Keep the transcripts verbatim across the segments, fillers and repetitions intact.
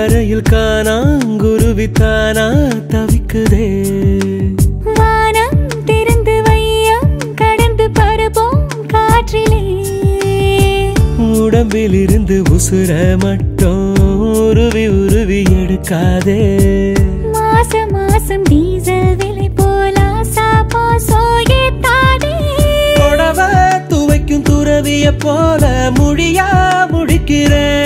கரையில் காணா குருவி தானா தவிக்குதே. வானம் திறந்து வையம் கடந்து பருப்போம் காற்றிலே. உடம்பில் இருந்து உசுர மட்டும் உருவி உருவி எடுக்காதே. மாசம் மாசம் டீசல் விலை போலா சாப்பா சோயே தானே. தொடவ துவைக்கும் துறவிய போல முடியா முடிக்கிறேன்.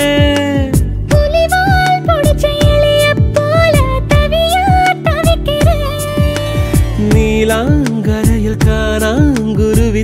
நீலாங்கரையில் காணாங்குருவி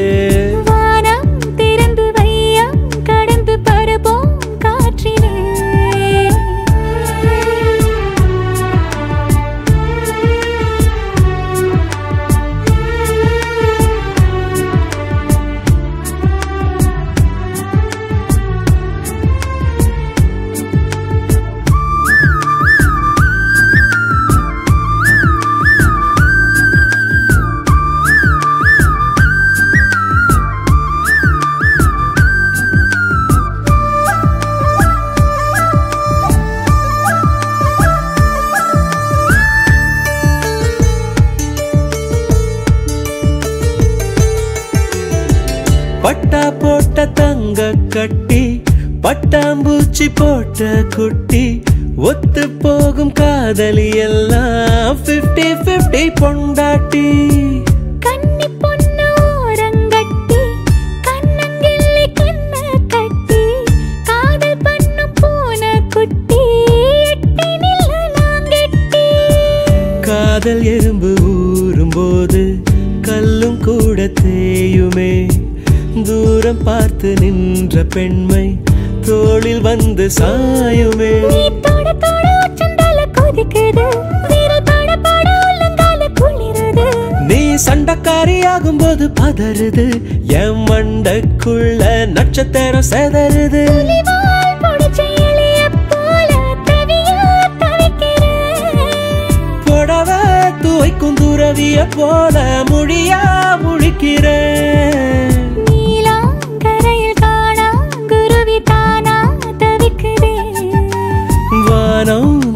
வானம் திறந்து வையம் கடந்து பருப்போம் காற்றிலே. பட்டா போட்ட தங்க கட்டி பட்டாம்பூச்சி போட்ட குட்டி. ஒத்து போகும் காதலி எல்லாம் ஃபிஃப்டி ஃபிஃப்டி பொண்டாட்டி. கண்ணி பொண்ணு ஓரங்கட்டி கண்ணங்கில்லி கண்ண கட்டி. காதல் பண்ணு போன குட்டி எட்டி நில்லாங்கெட்டி. காதல் எறும்பு ஊரும்போது கல்லும் கூட தேயுமே. தூரம் பார்த்து நின்ற பெண்மை தோளில் வந்து சாயுமே. நீ தொட தொட உச்சந்தால கொதிக்குது, விரல் பட பட உள்ளங்கால குளிருது. நீ சண்டக்காரி ஆகும்போது பதறுது, என் மண்டக்குள்ள நட்சத்திரம் செதறுது. புலிவால் புடிச்ச இலைய போல தவியா தவிக்கிறேன். புடவ துவைக்கும் துறவிய போல முடியா முழிக்கிறேன். வானம்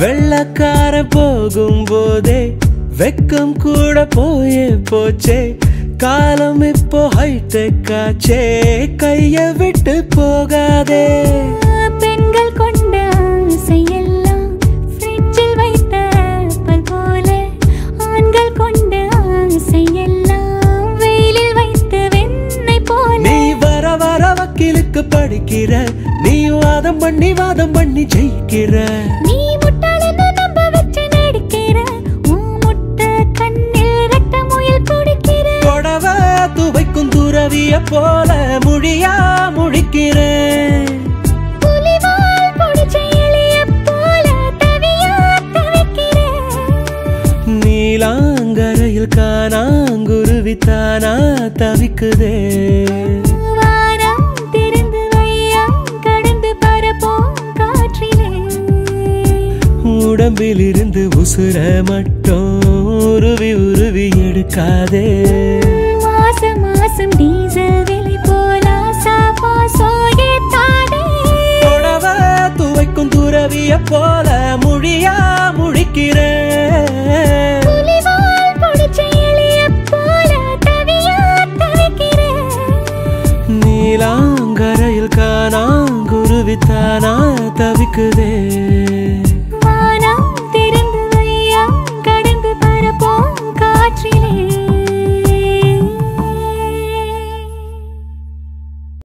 வெள்ளக்கார போகும் போதே வெக்கம் கூட போயே போச்சே. காலம் இப்போ ஹைடெக் ஆச்சே, கைய விட்டு போகாதே. பெண்கள் கொண்ட ஆசையெல்லாம் ஃப்ரிட்ஜில் வைத்த பல் போல. ஆண்கள் கொண்ட ஆசையெல்லாம் வெயிலில் வைத்த வெண்ணெய் போல. நீ வர வர வக்கீலுக்கு படிக்கிற, நீ வாதம் பண்ணி வாதம் பண்ணி ஜெயிக்கிற. நீ போல முடியா முடிக்கிறேன். புலிவால் புடிச்ச இலைய போல தவியா தவிக்கிறேன். நீலாங்கரையில் காணாங்குருவி தானா தவிக்குதே. வானம் திறந்து வையம் கடந்து பரப்போம் காற்றிலே. உடம்பில் இருந்து உசுர மட்டும் உருவி உருவி எடுக்காதே. Some diesel, really pull us apart. நிலாங்கரையில் காணா குருவித்தானா தவிக்குதே.